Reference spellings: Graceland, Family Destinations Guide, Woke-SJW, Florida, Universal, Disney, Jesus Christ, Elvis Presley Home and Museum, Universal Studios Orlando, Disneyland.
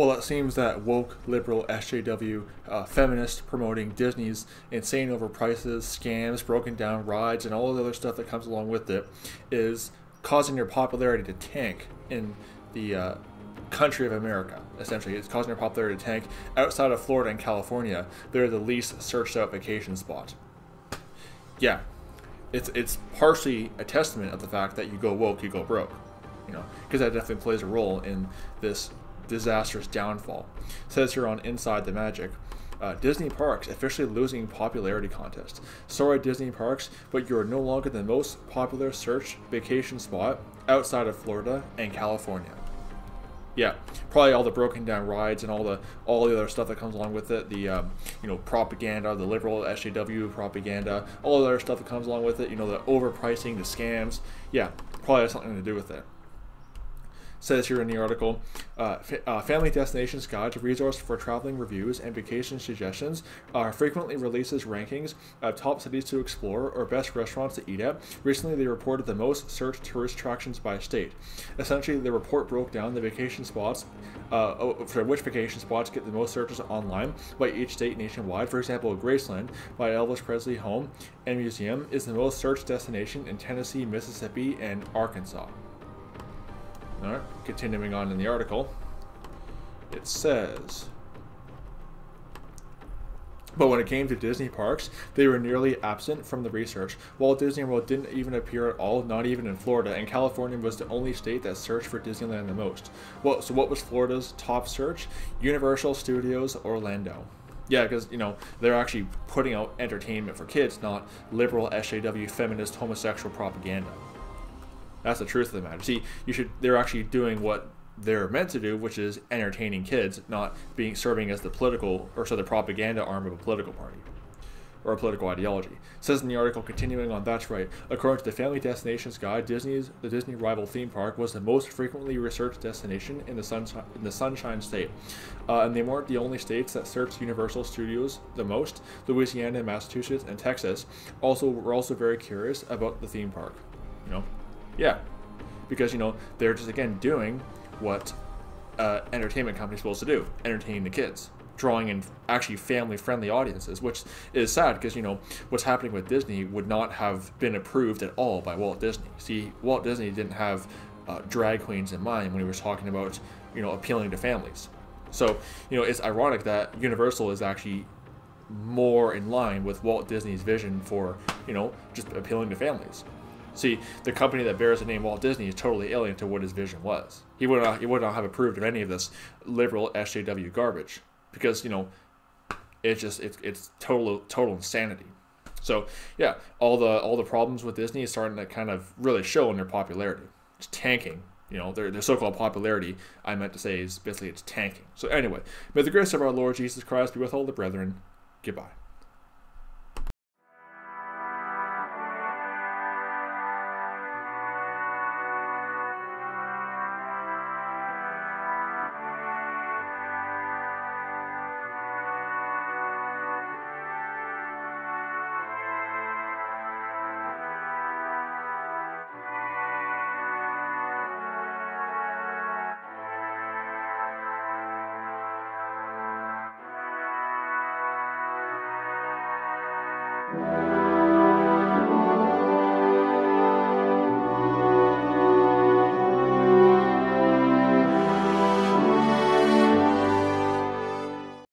Well, it seems that woke, liberal, SJW, feminists promoting Disney's insane overprices, scams, broken down rides, and all the other stuff that comes along with it is causing their popularity to tank in the country of America. Essentially, it's causing their popularity to tank. Outside of Florida and California, they're the least searched out vacation spot. Yeah, it's partially a testament of the fact that you go woke, you go broke, you know, because that definitely plays a role in this disastrous downfall. It says here on Inside the Magic, Disney Parks officially losing popularity contest. Sorry, Disney Parks, but you are no longer the most popular search vacation spot outside of Florida and California. Yeah, probably all the broken down rides and all the other stuff that comes along with it. The you know, propaganda, the liberal SJW propaganda, all the other stuff that comes along with it. You know, the overpricing, the scams. Yeah, probably has something to do with it. Says here in the article, Family Destinations Guide, a resource for traveling reviews and vacation suggestions, frequently releases rankings of top cities to explore or best restaurants to eat at. Recently, they reported the most searched tourist attractions by state. Essentially, the report broke down the vacation spots, for which vacation spots get the most searches online by each state nationwide. For example, Graceland by Elvis Presley Home and Museum is the most searched destination in Tennessee, Mississippi, and Arkansas. All right, continuing on in the article, it says, but when it came to Disney parks, they were nearly absent from the research. Walt Disney World didn't even appear at all, not even in Florida, and California was the only state that searched for Disneyland the most. Well, so what was Florida's top search? Universal Studios Orlando. Yeah, because, you know, they're actually putting out entertainment for kids, not liberal, SJW, feminist, homosexual propaganda. That's the truth of the matter. See, you should, they're actually doing what they're meant to do, which is entertaining kids, not being serving as the political, or so the propaganda arm of a political party or a political ideology. It says in the article, continuing on, that's right. According to the Family Destinations Guide, the Disney rival theme park was the most frequently researched destination in the Sunshine State. And they weren't the only states that searched Universal Studios the most. Louisiana, Massachusetts, and Texas were also very curious about the theme park, you know? Yeah, because, you know, they're just, again, doing what entertainment companies are supposed to do, entertaining the kids, drawing in actually family-friendly audiences, which is sad because, you know, what's happening with Disney would not have been approved at all by Walt Disney. See, Walt Disney didn't have drag queens in mind when he was talking about, you know, appealing to families. So, you know, it's ironic that Universal is actually more in line with Walt Disney's vision for, you know, just appealing to families. See, the company that bears the name Walt Disney is totally alien to what his vision was. He would not have approved of any of this liberal SJW garbage because, you know, it's just it's total insanity. So yeah, all the problems with Disney is starting to kind of really show in their popularity. It's tanking. You know, their so-called popularity, I meant to say, is basically it's tanking. So anyway, may the grace of our Lord Jesus Christ be with all the brethren. Goodbye. Wow.